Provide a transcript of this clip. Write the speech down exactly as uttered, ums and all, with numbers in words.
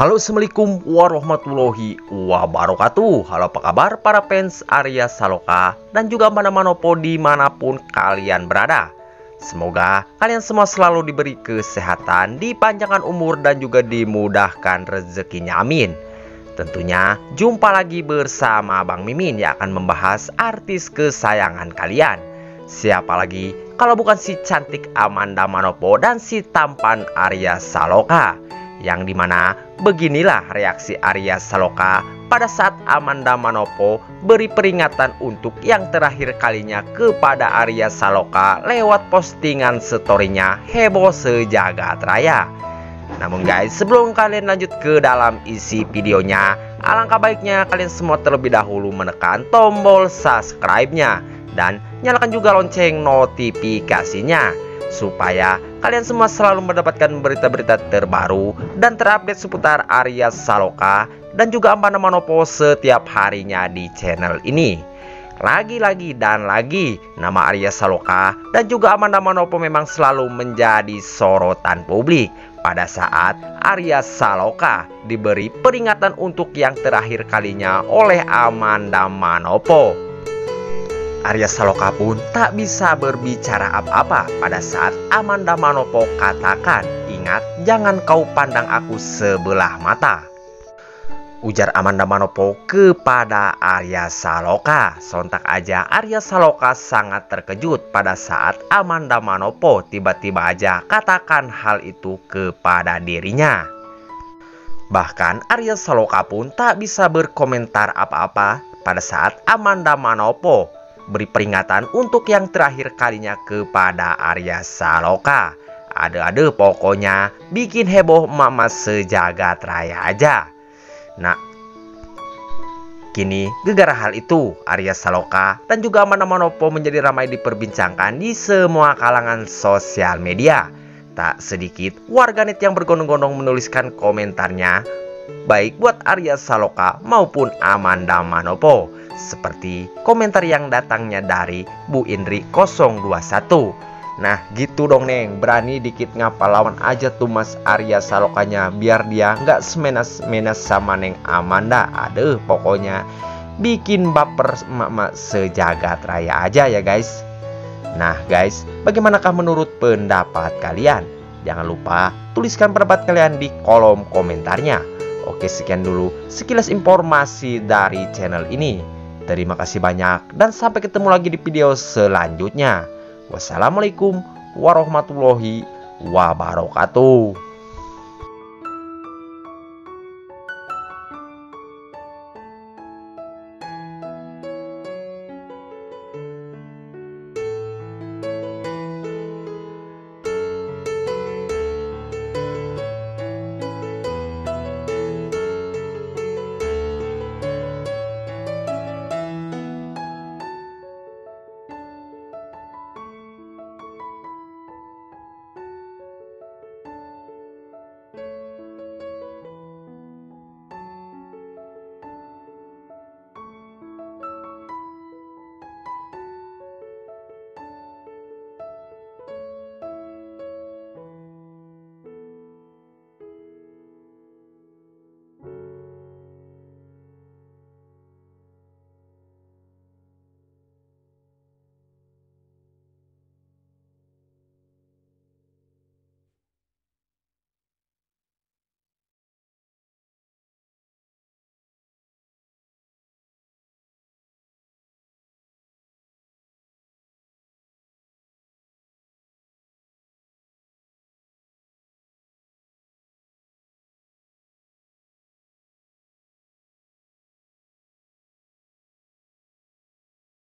Halo, assalamualaikum warahmatullahi wabarakatuh. Halo, apa kabar para fans Arya Saloka dan juga Amanda Manopo dimanapun kalian berada. Semoga kalian semua selalu diberi kesehatan, dipanjangkan umur dan juga dimudahkan rezekinya, amin. Tentunya jumpa lagi bersama Abang Mimin yang akan membahas artis kesayangan kalian. Siapa lagi kalau bukan si cantik Amanda Manopo dan si tampan Arya Saloka, yang dimana beginilah reaksi Arya Saloka pada saat Amanda Manopo beri peringatan untuk yang terakhir kalinya kepada Arya Saloka lewat postingan storynya heboh sejagat raya. Namun guys, sebelum kalian lanjut ke dalam isi videonya, alangkah baiknya kalian semua terlebih dahulu menekan tombol subscribe-nya dan nyalakan juga lonceng notifikasinya, supaya kalian semua selalu mendapatkan berita-berita terbaru dan terupdate seputar Arya Saloka dan juga Amanda Manopo setiap harinya di channel ini. Lagi-lagi dan lagi, nama Arya Saloka dan juga Amanda Manopo memang selalu menjadi sorotan publik pada saat Arya Saloka diberi peringatan untuk yang terakhir kalinya oleh Amanda Manopo. Arya Saloka pun tak bisa berbicara apa-apa pada saat Amanda Manopo katakan, "Ingat, jangan kau pandang aku sebelah mata," ujar Amanda Manopo kepada Arya Saloka. Sontak aja Arya Saloka sangat terkejut pada saat Amanda Manopo tiba-tiba aja katakan hal itu kepada dirinya. Bahkan Arya Saloka pun tak bisa berkomentar apa-apa pada saat Amanda Manopo beri peringatan untuk yang terakhir kalinya kepada Arya Saloka. Ade-ade pokoknya bikin heboh mama sejagat raya aja. Nah, kini gegara hal itu Arya Saloka dan juga Amanda Manopo menjadi ramai diperbincangkan di semua kalangan sosial media. Tak sedikit warganet yang bergondong-gondong menuliskan komentarnya, baik buat Arya Saloka maupun Amanda Manopo, seperti komentar yang datangnya dari Bu Indri nol dua satu. Nah gitu dong neng, berani dikit ngapa lawan aja tuh mas Arya Salokanya, biar dia nggak semenas-menas sama neng Amanda. Aduh pokoknya bikin baper emak-emak sejagat raya aja ya guys. Nah guys, bagaimanakah menurut pendapat kalian? Jangan lupa tuliskan pendapat kalian di kolom komentarnya. Oke, sekian dulu sekilas informasi dari channel ini. Terima kasih banyak dan sampai ketemu lagi di video selanjutnya. Wassalamualaikum warahmatullahi wabarakatuh.